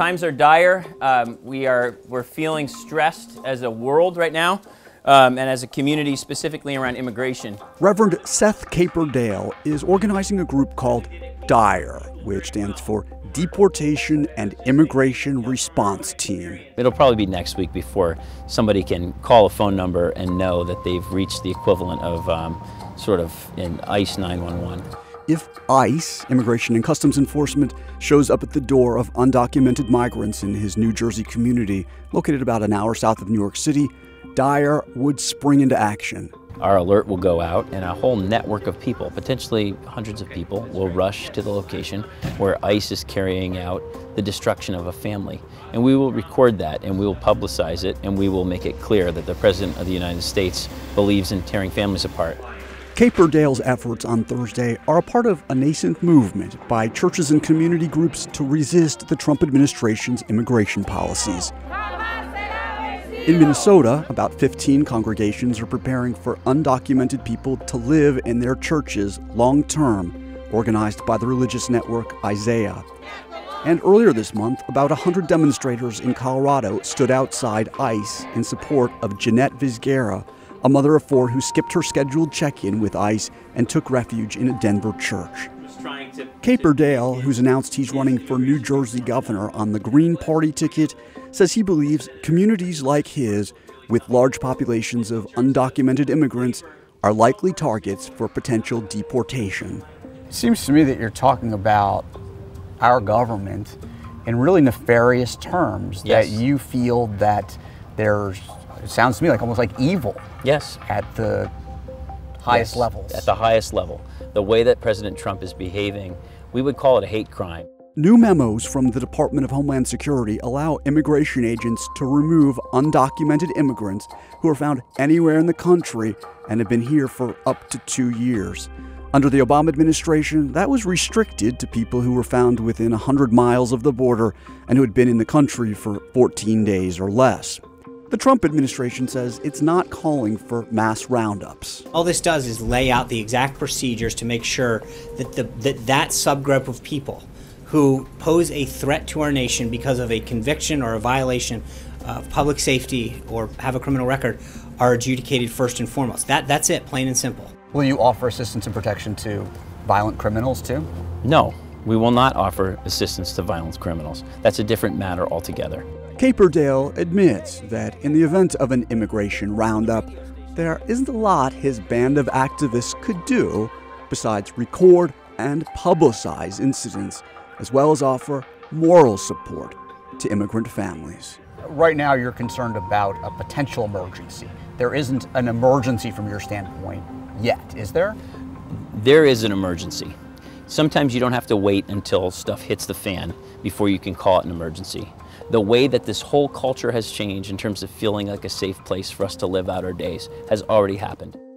Times are dire. We're feeling stressed as a world right now, and as a community specifically around immigration. Reverend Seth Kaper-Dale is organizing a group called D.I.R.E, which stands for Deportation and Immigration Response Team. It'll probably be next week before somebody can call a phone number and know that they've reached the equivalent of sort of an ICE 911. If ICE, Immigration and Customs Enforcement, shows up at the door of undocumented migrants in his New Jersey community, located about an hour south of New York City, D.I.R.E would spring into action. Our alert will go out, and a whole network of people, potentially hundreds of people, will rush to the location where ICE is carrying out the destruction of a family. And we will record that, and we will publicize it, and we will make it clear that the President of the United States believes in tearing families apart. Kaper-Dale's efforts on Thursday are a part of a nascent movement by churches and community groups to resist the Trump administration's immigration policies. In Minnesota, about 15 congregations are preparing for undocumented people to live in their churches long-term, organized by the religious network Isaiah. And earlier this month, about 100 demonstrators in Colorado stood outside ICE in support of Jeanette Vizguerra, a mother of four who skipped her scheduled check-in with ICE and took refuge in a Denver church. Kaper-Dale, who's announced he's running for New Jersey governor on the Green Party ticket, says he believes communities like his, with large populations of undocumented immigrants, are likely targets for potential deportation. It seems to me that you're talking about our government in really nefarious terms, yes. That you feel that there's, it sounds to me like almost like evil, yes, at the highest levels. At the highest level. The way that President Trump is behaving, we would call it a hate crime. New memos from the Department of Homeland Security allow immigration agents to remove undocumented immigrants who are found anywhere in the country and have been here for up to 2 years. Under the Obama administration, that was restricted to people who were found within 100 miles of the border and who had been in the country for 14 days or less. The Trump administration says it's not calling for mass roundups. All this does is lay out the exact procedures to make sure that that subgroup of people who pose a threat to our nation because of a conviction or a violation of public safety or have a criminal record are adjudicated first and foremost. That's it, plain and simple. Will you offer assistance and protection to violent criminals too? No, we will not offer assistance to violent criminals. That's a different matter altogether. Kaper-Dale admits that in the event of an immigration roundup, there isn't a lot his band of activists could do besides record and publicize incidents, as well as offer moral support to immigrant families. Right now, you're concerned about a potential emergency. There isn't an emergency from your standpoint yet, is there? There is an emergency. Sometimes you don't have to wait until stuff hits the fan before you can call it an emergency. The way that this whole culture has changed in terms of feeling like a safe place for us to live out our days has already happened.